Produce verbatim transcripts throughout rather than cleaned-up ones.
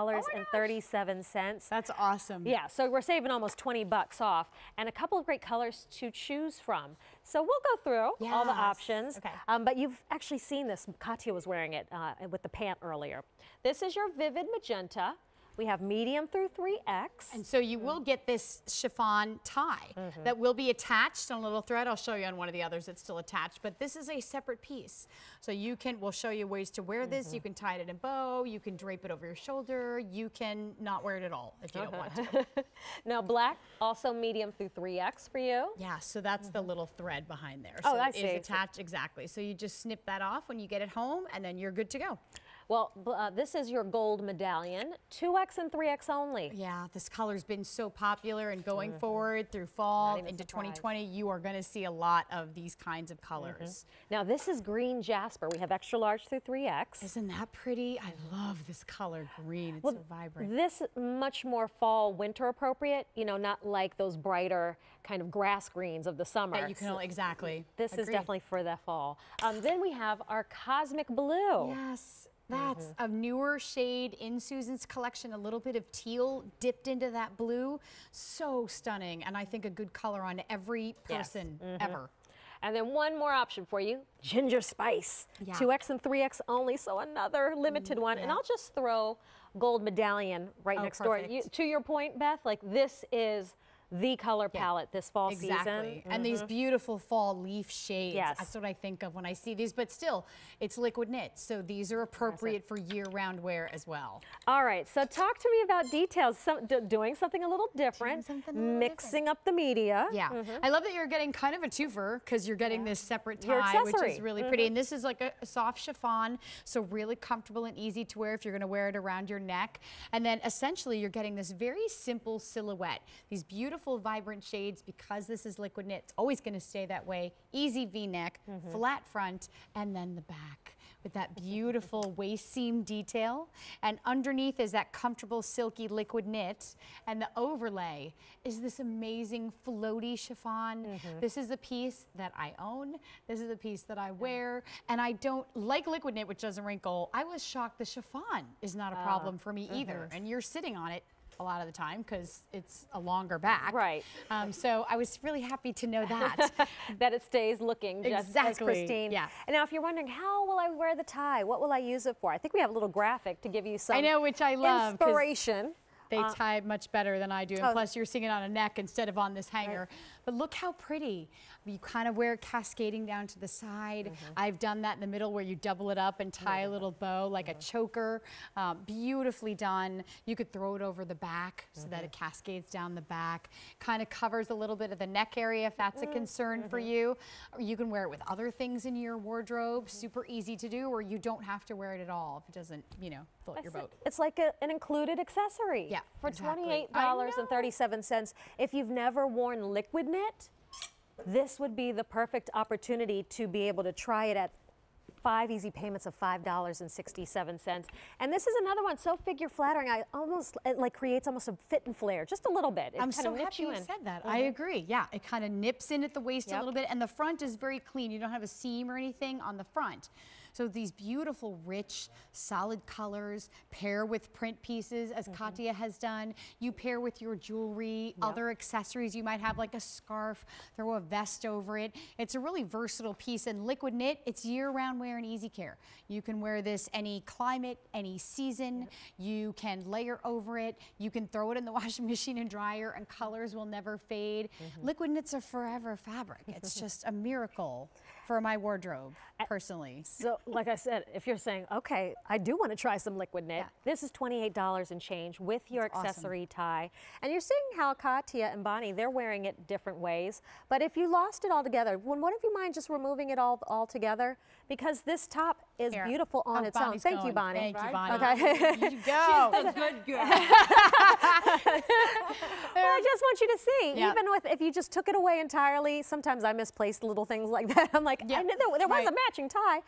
twenty-eight dollars and thirty-seven cents. That's awesome. Yeah, so we're saving almost twenty bucks off, and a couple of great colors to choose from. So we'll go through yes. all the options, okay. um, but you've actually seen this. Katya was wearing it uh, with the pant earlier. This is your vivid magenta. We have medium through three X. And so you will get this chiffon tie mm-hmm. that will be attached on a little thread. I'll show you on one of the others that's still attached, but this is a separate piece. So you can, we'll show you ways to wear this. Mm-hmm. You can tie it in a bow, you can drape it over your shoulder, you can not wear it at all if you okay. don't want to. Now black, also medium through three X for you. Yeah, so that's mm-hmm. the little thread behind there. So oh, I see. It's attached, exactly. So you just snip that off when you get it home and then you're good to go. Well, uh, this is your gold medallion, two X and three X only. Yeah, this color's been so popular, and going mm-hmm. forward through fall into surprised. twenty twenty, you are going to see a lot of these kinds of colors. Mm-hmm. Now this is green jasper. We have extra large through three X. Isn't that pretty? I love this color green. It's well, so vibrant. This is much more fall, winter appropriate, you know, not like those brighter kind of grass greens of the summer. That you can, so exactly. This Agreed. is definitely for the fall. Um, then we have our cosmic blue. Yes. That's mm-hmm. a newer shade in Susan's collection, a little bit of teal dipped into that blue. So stunning, and I think a good color on every person yes. mm-hmm. ever. And then one more option for you, ginger spice. Yeah. two X and three X only, so another limited one. Yeah. And I'll just throw gold medallion right oh, next perfect. door. You, to your point, Beth, like this is the color palette yeah. this fall exactly. season. Exactly, and mm-hmm. these beautiful fall leaf shades. Yes. That's what I think of when I see these, but still, it's liquid knit, so these are appropriate for year-round wear as well. All right, so talk to me about details, Some, do, doing something a little different, something a little mixing different. up the media. Yeah, mm-hmm. I love that you're getting kind of a twofer, because you're getting yeah. this separate tie, which is really mm-hmm. pretty, and this is like a, a soft chiffon, so really comfortable and easy to wear if you're gonna wear it around your neck, and then essentially you're getting this very simple silhouette, these beautiful vibrant shades. Because this is liquid knit, it's always going to stay that way. Easy V-neck, mm-hmm. flat front, and then the back with that beautiful waist seam detail, and underneath is that comfortable silky liquid knit, and the overlay is this amazing floaty chiffon. Mm-hmm. This is a piece that I own, this is a piece that I wear, and I don't like liquid knit, which doesn't wrinkle. I was shocked the chiffon is not a uh, problem for me mm-hmm. either, and you're sitting on it a lot of the time because it's a longer back. Right. Um, so I was really happy to know that. That it stays looking just exactly. as pristine. Yeah. And now if you're wondering, how will I wear the tie? What will I use it for? I think we have a little graphic to give you some I know, which I love, inspiration. They uh, tie much better than I do, and oh, plus you're seeing it on a neck instead of on this hanger. Right. But look how pretty. You kind of wear it cascading down to the side. Mm-hmm. I've done that in the middle where you double it up and tie mm-hmm. a little bow like mm-hmm. a choker. Um, beautifully done. You could throw it over the back mm-hmm. so that it cascades down the back. Kind of covers a little bit of the neck area if that's mm-hmm. a concern mm-hmm. for you. Or you can wear it with other things in your wardrobe. Mm-hmm. Super easy to do, or you don't have to wear it at all if it doesn't, you know, float that's your boat. It. It's like a, an included accessory. Yeah. For exactly. twenty-eight dollars and thirty-seven cents, if you've never worn liquid knit, this would be the perfect opportunity to be able to try it at five easy payments of five dollars and sixty-seven cents. And this is another one so figure flattering, I almost, it like creates almost a fit and flare, just a little bit. It I'm so happy you, you said that. Mm-hmm. I agree, yeah. It kind of nips in at the waist yep. a little bit, and the front is very clean. You don't have a seam or anything on the front. So these beautiful, rich, solid colors, pair with print pieces, as mm-hmm. Katya has done. You pair with your jewelry, yep. other accessories you might have, like a scarf, throw a vest over it. It's a really versatile piece, and liquid knit, it's year-round wear and easy care. You can wear this any climate, any season. Yep. You can layer over it. You can throw it in the washing machine and dryer, and colors will never fade. Mm-hmm. Liquid knit's a forever fabric. It's just a miracle for my wardrobe, personally. So, like I said, if you're saying, okay, I do want to try some liquid knit, yeah. this is twenty-eight dollars and change with your That's accessory awesome. tie. And you're seeing how Katya and Bonnie, they're wearing it different ways. But if you lost it all together, what if you mind just removing it all, all together? Because this top is Here. beautiful on oh, its Bonnie's own. Thank going. you, Bonnie. Thank right? you, Bonnie. Okay. Here you go. She's the good girl. Well, I just want you to see, yeah. even with, if you just took it away entirely, sometimes I misplaced little things like that. I'm like, yeah. I knew there, there was right. a matching tie.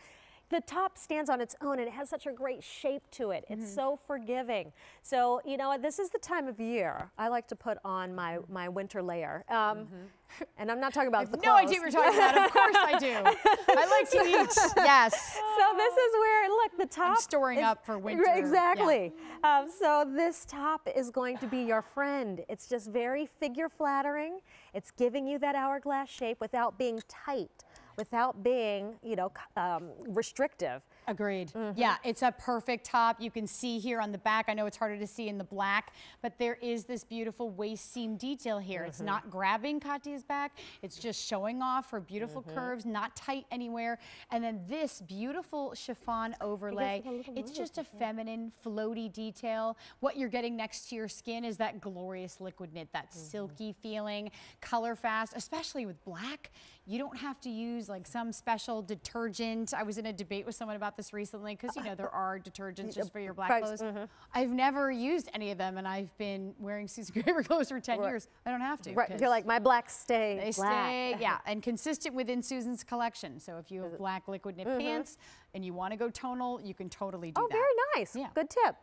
the top stands on its own and it has such a great shape to it. It's mm-hmm. so forgiving. So, you know, this is the time of year I like to put on my, my winter layer. Um, mm-hmm. And I'm not talking about the clothes. No idea what you're talking about. Of course I do. I like to eat. Yes. So this is where, look, the top I'm storing is, up for winter. Exactly. Yeah. Um, so this top is going to be your friend. It's just very figure flattering. It's giving you that hourglass shape without being tight, without being, you know, um, restrictive. Agreed. Mm-hmm. Yeah, it's a perfect top. You can see here on the back, I know it's harder to see in the black, but there is this beautiful waist seam detail here. Mm-hmm. It's not grabbing Katya's back, it's just showing off her beautiful mm-hmm. curves, not tight anywhere. And then this beautiful chiffon overlay, it's, it's just a feminine, floaty detail. What you're getting next to your skin is that glorious liquid knit, that mm-hmm. silky feeling, color fast, especially with black. You don't have to use like some special detergent. I was in a debate with someone about this recently, because you know there are detergents just for your black clothes. Mm-hmm. I've never used any of them, and I've been wearing Susan Graver clothes for ten right. years. I don't have to. Right. You're like, my black stay. They black. stay, yeah, and consistent within Susan's collection. So if you have black liquid knit mm-hmm. pants and you want to go tonal, you can totally do oh, that. Oh, very nice. Yeah. Good tip.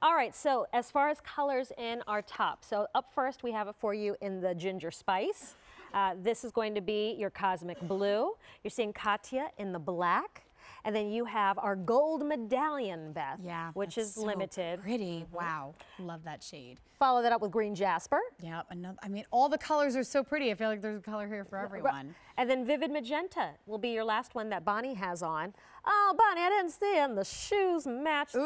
All right, so as far as colors in our top, so up first we have it for you in the ginger spice. Uh, this is going to be your cosmic blue. You're seeing Katya in the black. And then you have our gold medallion, Beth, yeah, which is so limited. Pretty, mm-hmm. wow, love that shade. Follow that up with green jasper. Yeah, another, I mean, all the colors are so pretty. I feel like there's a color here for everyone. And then vivid magenta will be your last one that Bonnie has on. Oh, Bonnie, I didn't see them. The shoes match the Ooh,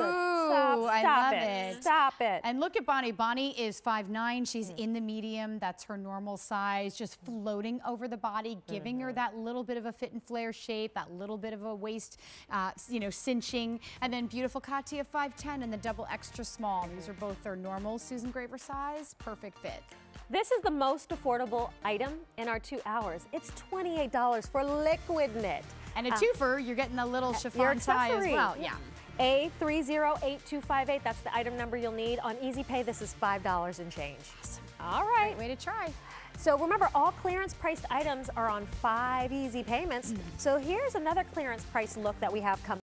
top. Stop I love it. it. Stop it. And look at Bonnie. Bonnie is five nine. She's mm. in the medium. That's her normal size, just floating over the body, giving mm-hmm. her that little bit of a fit and flare shape, that little bit of a waist, uh, you know, cinching. And then beautiful Katya, five ten, and the double extra small. These are both their normal Susan Graver size. Perfect fit. This is the most affordable item in our two hours. It's twenty-eight dollars for liquid knit. And a twofer, you're getting a little chiffon tie as well. Yeah. A three zero eight two five eight, that's the item number you'll need. On Easy Pay, this is five dollars and change. Awesome. All right. Great way to try. So remember, all clearance priced items are on five easy payments. Mm-hmm. So here's another clearance price look that we have coming.